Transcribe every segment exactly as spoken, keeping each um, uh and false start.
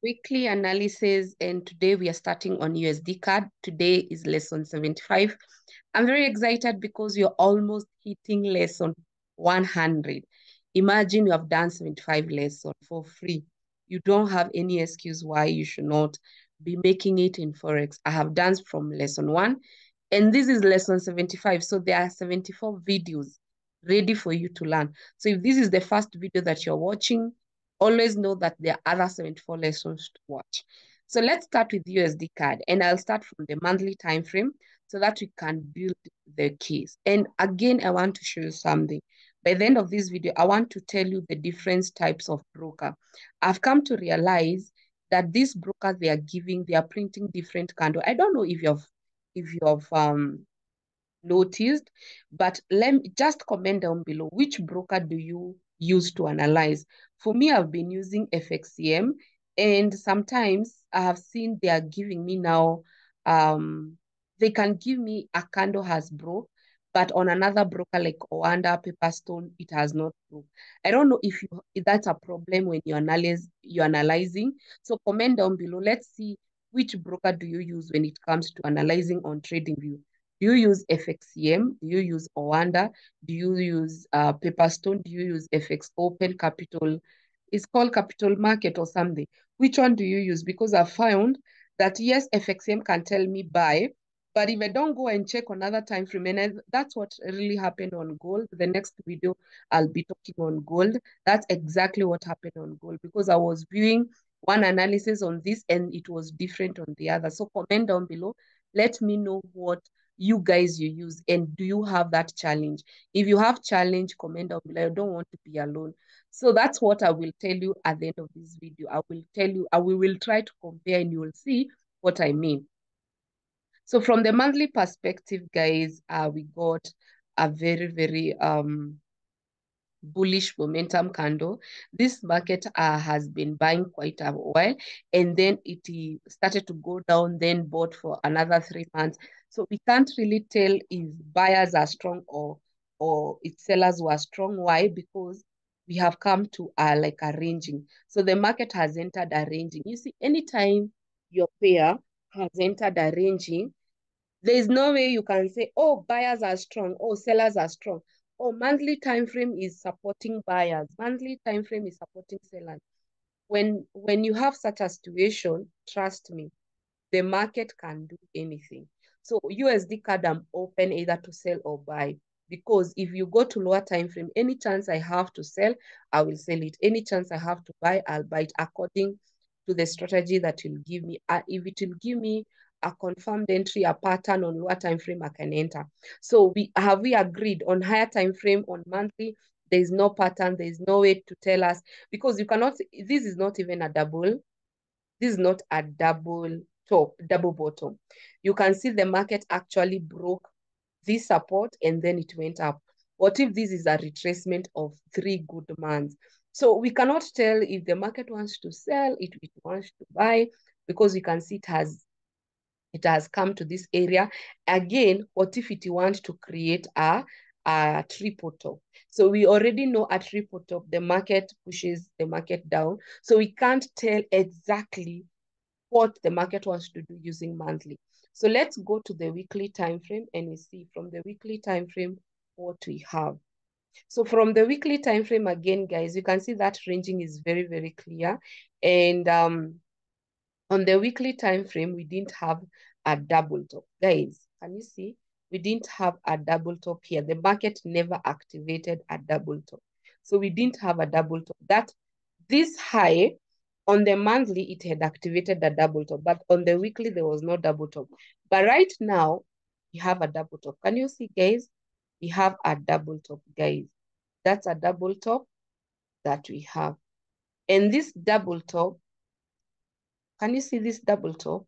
Weekly analysis, and today we are starting on U S D C A D. Today is lesson seventy-five. I'm very excited because you're almost hitting lesson one hundred. Imagine you have done seventy-five lessons for free. You don't have any excuse why you should not be making it in Forex. I have done from lesson one, and this is lesson seventy-five. So there are seventy-four videos ready for you to learn. So if this is the first video that you're watching, always know that there are other seventy-four lessons to watch. So let's start with U S D C A D, and I'll start from the monthly time frame so that we can build the case. And again, I want to show you something. By the end of this video, I want to tell you the different types of broker. I've come to realize that these brokers, they are giving, they are printing different candles. I don't know if you've if you've um noticed, but let me just comment down below which broker do you use to analyze. For me, I've been using F X C M, and sometimes I have seen they are giving me now, um, they can give me a candle has broke, but on another broker like Oanda, Paperstone, it has not broke. I don't know if, you, if that's a problem when you analyze, you're analyzing. So comment down below. Let's see which broker do you use when it comes to analyzing on TradingView. Do you use F X C M? Do you use Oanda? Do you use uh, Paperstone? Do you use F X Open Capital? It's called Capital Market or something. Which one do you use? Because I found that, yes, F X C M can tell me buy, but if I don't go and check another time frame, and I, that's what really happened on gold. The next video, I'll be talking on gold. That's exactly what happened on gold, because I was viewing one analysis on this, and it was different on the other. So comment down below. Let me know what you guys you use, and do you have that challenge? If you have challenge, comment down below. I don't want to be alone. So that's what I will tell you at the end of this video. I will tell you, I will try to compare, and you will see what I mean. So from the monthly perspective, guys, uh, we got a very, very um bullish momentum candle. This market uh, has been buying quite a while, and then it started to go down, then bought for another three months. So we can't really tell if buyers are strong or or if sellers were strong. Why? Because we have come to uh, like a ranging. So the market has entered a ranging. You see, anytime your pair has entered a ranging, there is no way you can say, oh, buyers are strong, oh, sellers are strong. Oh, monthly time frame is supporting buyers. Monthly time frame is supporting sellers. When when you have such a situation, trust me, the market can do anything. So U S D C A D, I'm open either to sell or buy, because if you go to lower time frame, any chance I have to sell, I will sell it. Any chance I have to buy, I'll buy it according to the strategy that will give me. Uh, if it will give me a confirmed entry, a pattern on lower time frame, I can enter. So we have we agreed on higher time frame, on monthly, there is no pattern, there is no way to tell us, because you cannot, this is not even a double, this is not a double top, double bottom. You can see the market actually broke this support and then it went up. What if this is a retracement of three good months? So we cannot tell if the market wants to sell, it, it wants to buy, because you can see it has It has come to this area. Again, what if it wants to create a, a triple top? So we already know a triple top, the market pushes the market down. So we can't tell exactly what the market wants to do using monthly. So let's go to the weekly time frame, and we see from the weekly time frame what we have. So from the weekly time frame, again, guys, you can see that ranging is very, very clear. And um on the weekly time frame, we didn't have a double top. Guys, can you see? We didn't have a double top here. The market never activated a double top. So we didn't have a double top. That this high on the monthly, it had activated a double top, but on the weekly, there was no double top. But right now, we have a double top. Can you see, guys? We have a double top, guys. That's a double top that we have. And this double top, can you see this double top?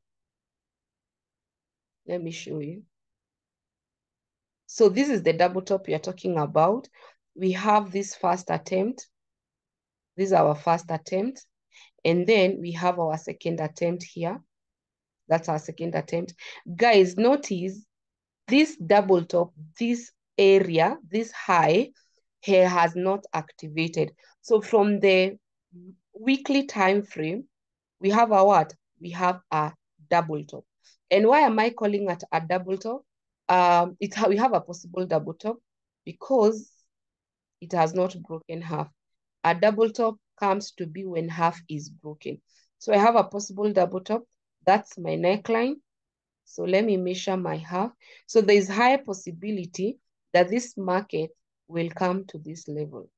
Let me show you. So this is the double top we are talking about. We have this first attempt. This is our first attempt. And then we have our second attempt here. That's our second attempt. Guys, notice this double top, this area, this high here has not activated. So from the weekly time frame, We have our what? We have a double top. And why am I calling it a double top? Um, it we have a possible double top because it has not broken half. A double top comes to be when half is broken. So I have a possible double top. That's my neckline. So let me measure my half. So there is high possibility that this market will come to this level.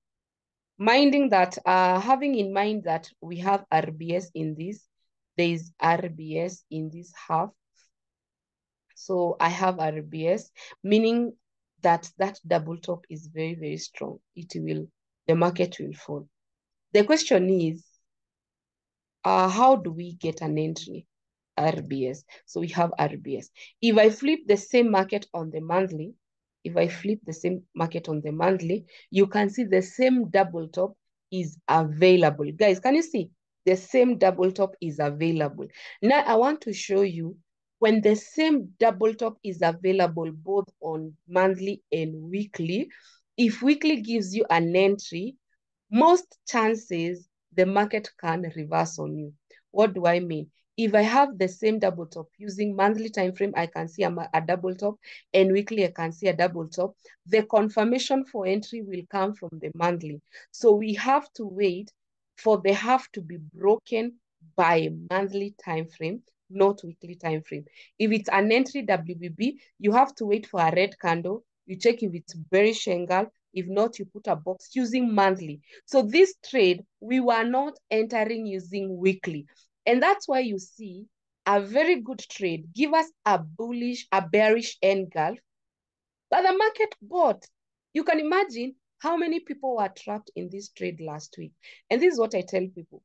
Minding that, uh, having in mind that we have R B S in this, there is R B S in this half. So I have R B S, meaning that that double top is very, very strong. It will, the market will fall. The question is, uh, how do we get an entry? R B S. So we have R B S. If I flip the same market on the monthly, if I flip the same market on the monthly, you can see the same double top is available. Guys, can you see? The same double top is available. Now, I want to show you when the same double top is available both on monthly and weekly, if weekly gives you an entry, most chances the market can reverse on you. What do I mean? If I have the same double top using monthly time frame, I can see a, a double top, and weekly I can see a double top. The confirmation for entry will come from the monthly. So we have to wait for the half to be broken by monthly time frame, not weekly time frame. If it's an entry W B B, you have to wait for a red candle. You check if it's bearish angle. If not, you put a box using monthly. So this trade, we were not entering using weekly. And that's why you see a very good trade give us a bullish, a bearish engulf, but the market bought. You can imagine how many people were trapped in this trade last week. And this is what I tell people.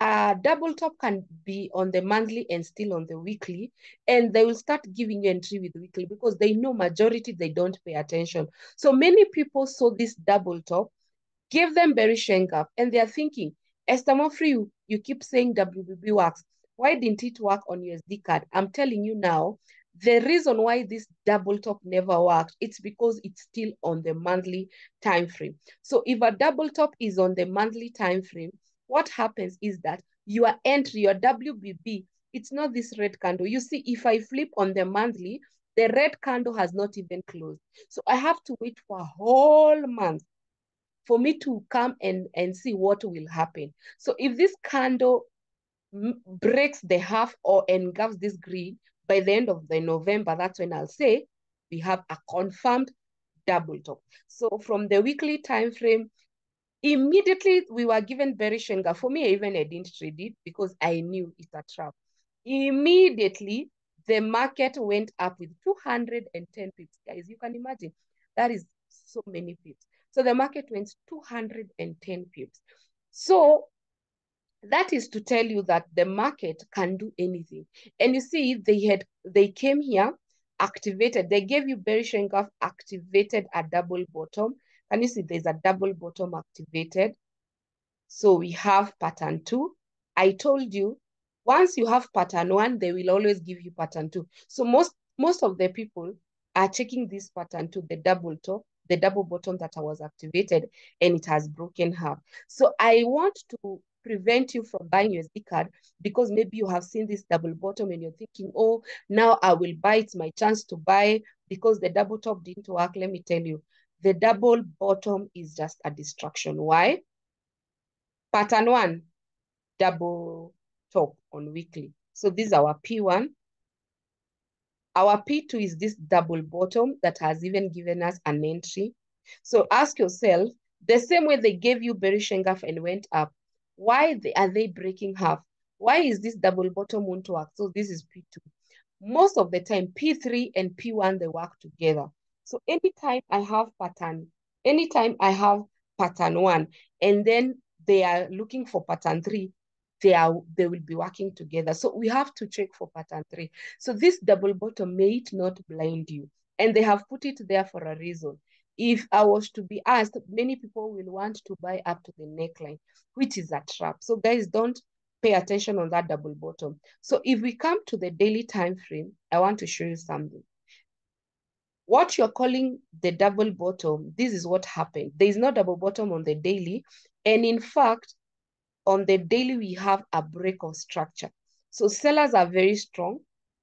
A double top can be on the monthly and still on the weekly, and they will start giving you entry with weekly because they know majority, they don't pay attention. So many people saw this double top, gave them bearish engulf, and they are thinking, Esther Mofrey, you keep saying W B B works. Why didn't it work on U S D C A D? I'm telling you now, the reason why this double top never worked, it's because it's still on the monthly time frame. So if a double top is on the monthly time frame, what happens is that your entry, your W B B, it's not this red candle. You see, if I flip on the monthly, the red candle has not even closed. So I have to wait for a whole month for me to come and, and see what will happen. So if this candle breaks the half or engulfs this green, by the end of the November, that's when I'll say we have a confirmed double top. So from the weekly time frame, immediately we were given bearish engulf. For me, even I didn't trade it because I knew it's a trap. Immediately, the market went up with two hundred ten pips. Guys, you can imagine, that is so many pips. So the market went two hundred ten pips. So that is to tell you that the market can do anything. And you see, they had they came here, activated, they gave you bearish engulf, activated a double bottom. Can you see there's a double bottom activated? So we have pattern two. I told you, once you have pattern one, they will always give you pattern two. So most, most of the people are checking this pattern two, the double top, the double bottom that I was activated, and it has broken half. So I want to prevent you from buying U S D C A D because maybe you have seen this double bottom and you're thinking, oh, now I will buy, it's my chance to buy because the double top didn't work. Let me tell you, the double bottom is just a distraction. Why? Pattern one, double top on weekly. So this is our P one. Our P two is this double bottom that has even given us an entry. So ask yourself, the same way they gave you bearish engulf and went up, why they, are they breaking half? Why is this double bottom won't work? So this is P two. Most of the time, P three and P one, they work together. So anytime I have pattern, anytime I have pattern one, and then they are looking for pattern three, They, are, they will be working together. So we have to check for pattern three. So this double bottom may it not blind you. And they have put it there for a reason. If I was to be asked, many people will want to buy up to the neckline, which is a trap. So guys, don't pay attention on that double bottom. So if we come to the daily time frame, I want to show you something. What you're calling the double bottom, this is what happened. There is no double bottom on the daily. And in fact, On the daily, we have a break of structure. So sellers are very strong.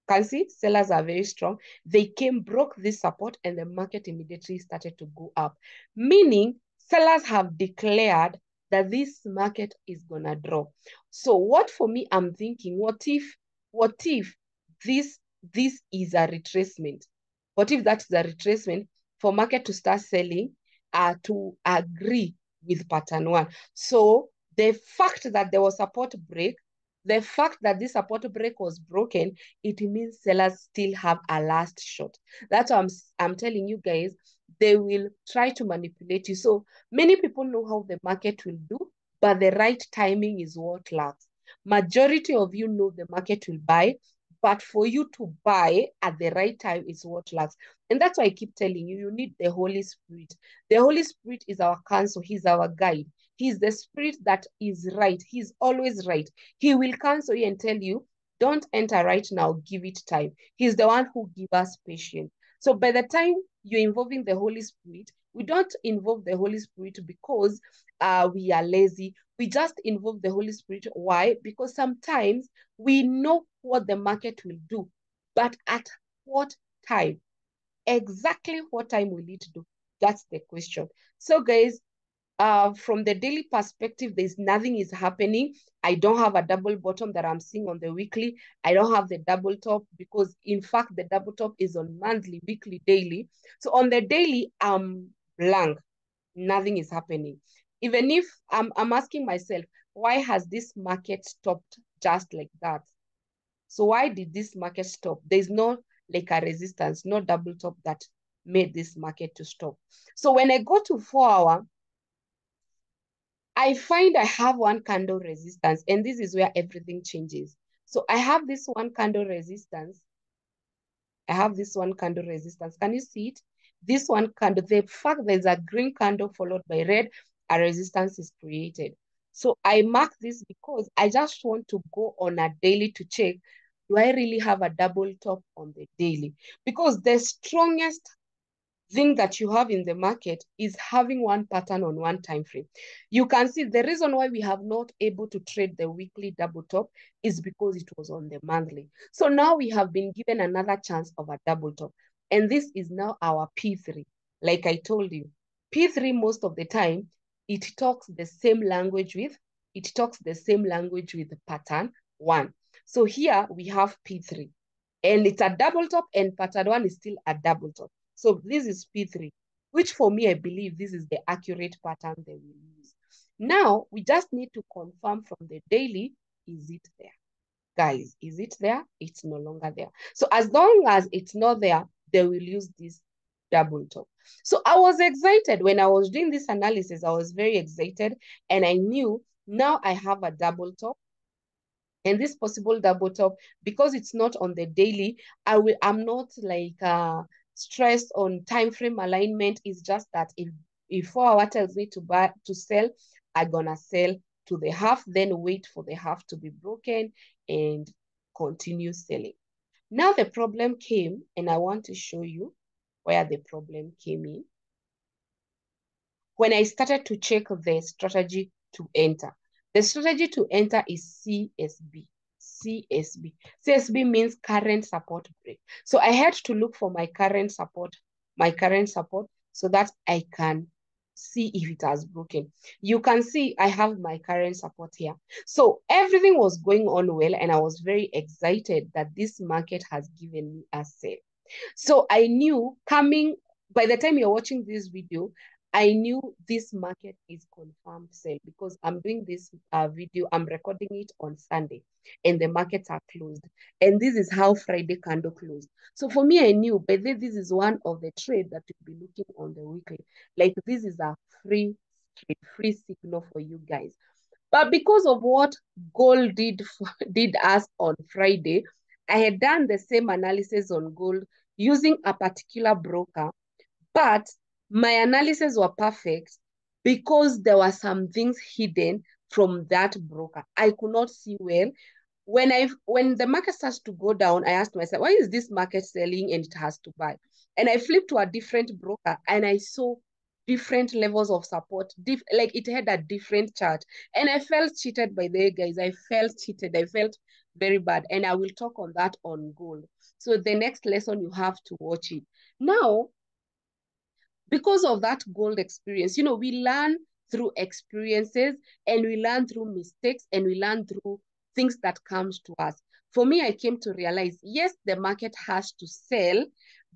Can see sellers are very strong. They came, broke this support, and the market immediately started to go up, meaning sellers have declared that this market is gonna drop. So what for me, I'm thinking, what if, what if this, this is a retracement? What if that's the retracement for market to start selling uh, to agree with pattern one? So the fact that there was support break, the fact that this support break was broken, it means sellers still have a last shot. That's what I'm, I'm telling you guys. They will try to manipulate you. So many people know how the market will do, but the right timing is what lacks. Majority of you know the market will buy, but for you to buy at the right time is what lacks. And that's why I keep telling you, you need the Holy Spirit. The Holy Spirit is our counsel. He's our guide. He's the spirit that is right. He's always right. He will counsel you and tell you, don't enter right now, give it time. He's the one who gives us patience. So by the time you're involving the Holy Spirit, we don't involve the Holy Spirit because uh, we are lazy. We just involve the Holy Spirit. Why? Because sometimes we know what the market will do, but at what time? Exactly what time will it do? That's the question. So guys, uh, from the daily perspective, there's nothing is happening. I don't have a double bottom that I'm seeing on the weekly. I don't have the double top because in fact, the double top is on monthly, weekly, daily. So on the daily, I'm blank. Nothing is happening. Even if I'm, I'm asking myself, why has this market stopped just like that? So why did this market stop? There's no like a resistance, no double top that made this market to stop. So when I go to four hour, I find I have one candle resistance, and this is where everything changes. So I have this one candle resistance. I have this one candle resistance. Can you see it? This one candle, the fact there's a green candle followed by red, a resistance is created. So I mark this because I just want to go on a daily to check, do I really have a double top on the daily? Because the strongest thing that you have in the market is having one pattern on one time frame. You can see the reason why we have not able to trade the weekly double top is because it was on the monthly. So now we have been given another chance of a double top. And this is now our P three. Like I told you, P three most of the time, it talks the same language with, it talks the same language with pattern one. So here we have P three and it's a double top and pattern one is still a double top. So this is P three, which for me, I believe this is the accurate pattern that we use. Now we just need to confirm from the daily, is it there? Guys, is it there? It's no longer there. So as long as it's not there, they will use this double top. So I was excited when I was doing this analysis. I was very excited and I knew now I have a double top and this possible double top, because it's not on the daily, I will, I'm not like uh, stressed on time frame alignment. It's just that if, if four hour tells me to buy, to sell, I'm gonna sell to the half, then wait for the half to be broken and continue selling. Now the problem came and I want to show you where the problem came in. When I started to check the strategy to enter, the strategy to enter is C S B. C S B. C S B means current support break. So I had to look for my current support, my current support, so that I can see if it has broken. You can see I have my current support here. So everything was going on well, and I was very excited that this market has given me a sale. So I knew coming, by the time you're watching this video, I knew this market is confirmed sale because I'm doing this uh, video, I'm recording it on Sunday and the markets are closed. And this is how Friday candle closed. So for me, I knew, but then this is one of the trades that you'll be looking on the weekly. Like this is a free trade, free signal for you guys. But because of what gold did, did us on Friday, I had done the same analysis on gold using a particular broker, but my analyses were perfect because there were some things hidden from that broker. I could not see well. When I when the market starts to go down, I asked myself, why is this market selling and it has to buy? And I flipped to a different broker and I saw different levels of support. Dif like it had a different chart. And I felt cheated by the guys. I felt cheated. I felt very bad. And I will talk on that on gold. So the next lesson, you have to watch it. Now, because of that gold experience, you know, we learn through experiences, and we learn through mistakes, and we learn through things that comes to us. For me, I came to realize, yes, the market has to sell,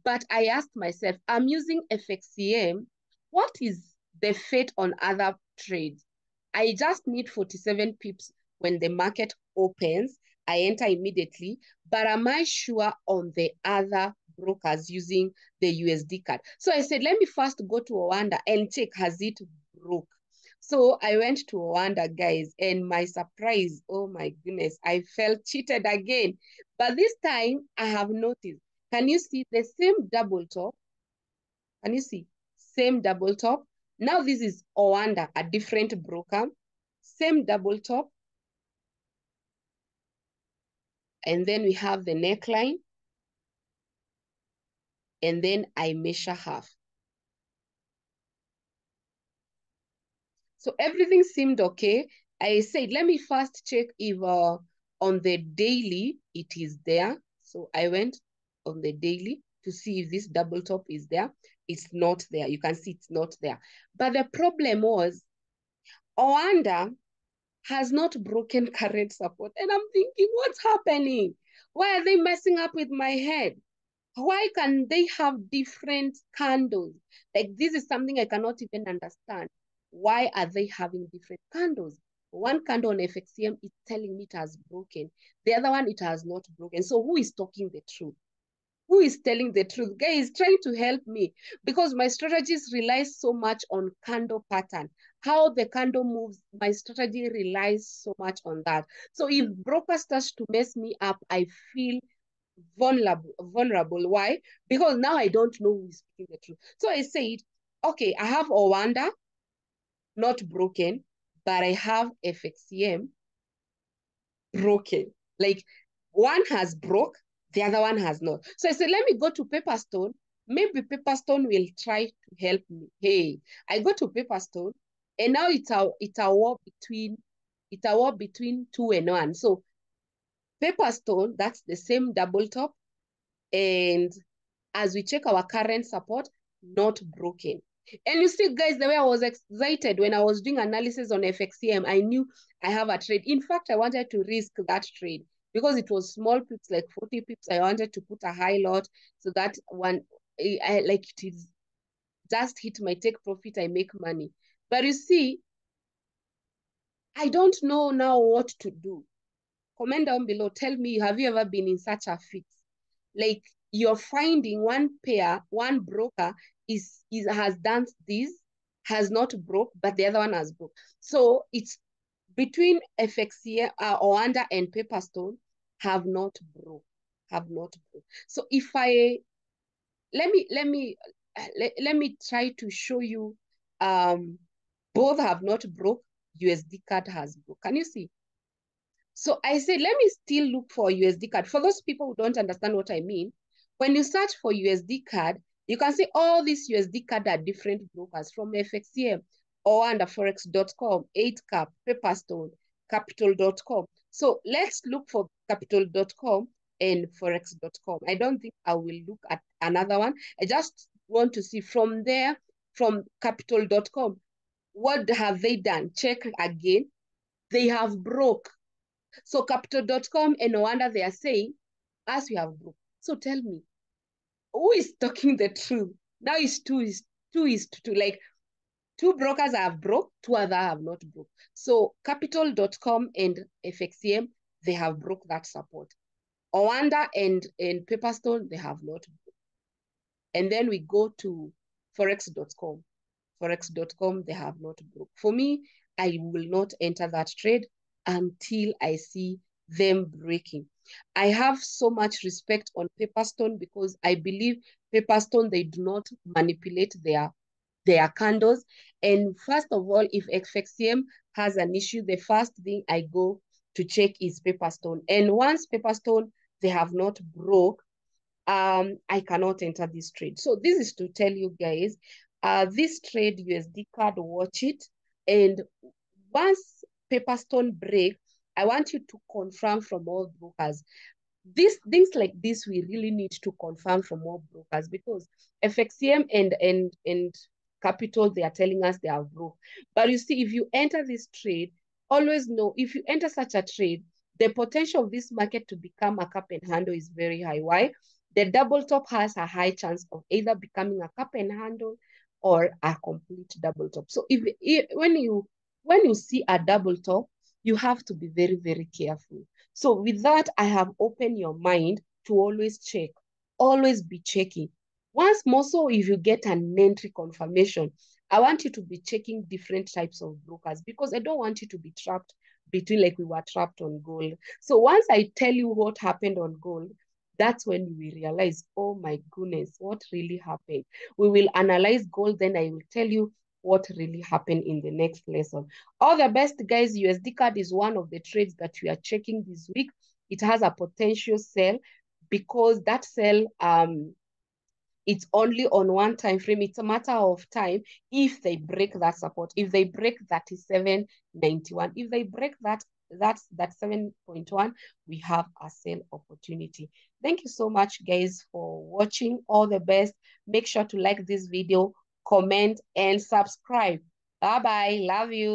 but I asked myself, I'm using F X C M. What is the fate on other trades? I just need forty-seven pips when the market opens. I enter immediately, but am I sure on the other brokers using the U S D C A D? So I said, let me first go to Oanda and check, has it broke? So I went to Oanda, guys, and my surprise, oh my goodness, I felt cheated again. But this time I have noticed, can you see the same double top? Can you see? Same double top. Now this is Oanda, a different broker. Same double top. And then we have the neckline. And then I measure half. So everything seemed okay. I said, let me first check if uh, on the daily it is there. So I went on the daily to see if this double top is there. It's not there. You can see it's not there. But the problem was, Oanda has not broken current support. And I'm thinking, what's happening? Why are they messing up with my head? Why can they have different candles? Like, this is something I cannot even understand. Why are they having different candles? One candle on F X C M is telling me it has broken. The other one, it has not broken. So who is talking the truth? Who is telling the truth? Guys, trying to help me, because my strategies relies so much on candle pattern. How the candle moves, my strategy relies so much on that. So if broker starts to mess me up, I feel vulnerable. Vulnerable. Why? Because now I don't know who is speaking the truth. So I said, okay, I have Oanda, not broken, but I have F X C M broken. Like, one has broke, the other one has not. So I said, let me go to Paperstone. Maybe Paperstone will try to help me. Hey, I go to Paperstone, and now it's a it's a war between it's a war between two and one. So Paperstone, that's the same double top, and as we check our current support, not broken. And you see, guys, the way I was excited when I was doing analysis on F X C M, I knew I have a trade. In fact, I wanted to risk that trade. Because it was small pips, like forty pips, I wanted to put a high lot so that one, I, I, like it is, just hit my take profit, I make money. But you see, I don't know now what to do. Comment down below, tell me, have you ever been in such a fix? Like, you're finding one pair, one broker is, is has done this, has not broke, but the other one has broke. So it's between F X C M, uh, Oanda and Paperstone, have not broke, have not broke. So if I, let me, let me, let, let me try to show you, um, both have not broke, U S D C A D has broke. Can you see? So I said, let me still look for U S D C A D. For those people who don't understand what I mean, when you search for U S D C A D, you can see all these U S D C A D are different brokers, from F X C M, Oanda, forex dot com, eight cap, Paperstone, capital dot com. So let's look for capital dot com and forex dot com. I don't think I will look at another one. I just want to see from there, from capital dot com, what have they done? Check again. They have broke. So capital dot com and Oanda, they are saying, as we have broke. So tell me, who is talking the truth? Now it's two is two is two, two like, two brokers have broke, two other have not broke. So capital dot com and F X C M, they have broke that support. Oanda and, and Paperstone, they have not broke. And then we go to forex dot com. forex dot com, they have not broke. For me, I will not enter that trade until I see them breaking. I have so much respect on Paperstone because I believe Paperstone, they do not manipulate their their candles. And first of all, if F X C M has an issue, the first thing I go to check is Paperstone. And once Paperstone, they have not broke, um, I cannot enter this trade. So this is to tell you guys, Uh, this trade U S D C A D, watch it. And once Paperstone break, I want you to confirm from all brokers. These things like this, we really need to confirm from all brokers, because F X C M and and and Capital, they are telling us they are broke. But you see, if you enter this trade, always know, if you enter such a trade, the potential of this market to become a cup and handle is very high. Why? The double top has a high chance of either becoming a cup and handle or a complete double top. So if, if when you when you see a double top, you have to be very, very careful. So with that, I have opened your mind to always check, always be checking. Once more so, if you get an entry confirmation, I want you to be checking different types of brokers, because I don't want you to be trapped between, like we were trapped on gold. So once I tell you what happened on gold, that's when we realize, oh my goodness, what really happened? We will analyze gold, then I will tell you what really happened in the next lesson. All the best, guys. U S D C A D is one of the trades that we are checking this week. It has a potential sell, because that sell, um, it's only on one time frame. It's a matter of time if they break that support. If they break thirty-seven ninety-one, if they break that, that's that seven point one, we have a sale opportunity. Thank you so much, guys, for watching. All the best. Make sure to like this video, comment, and subscribe. Bye bye. Love you.